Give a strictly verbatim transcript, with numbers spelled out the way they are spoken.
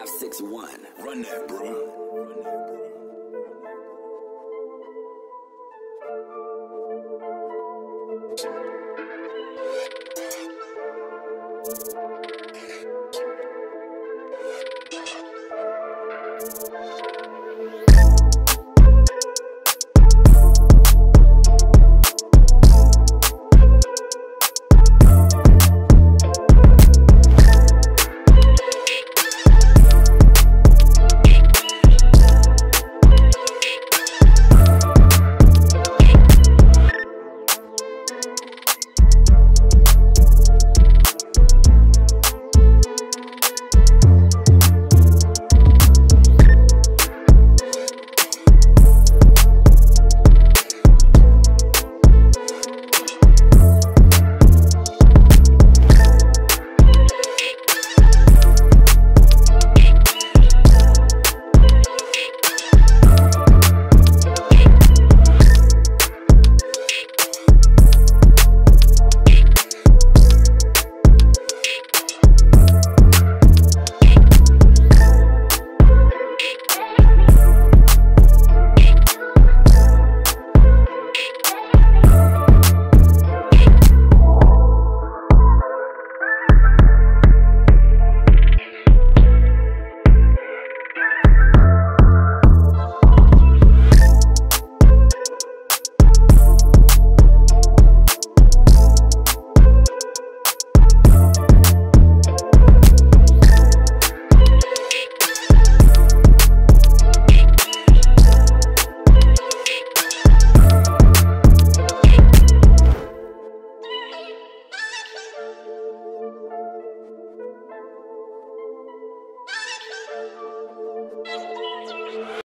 five six one. Run that, bro. Run that, bro.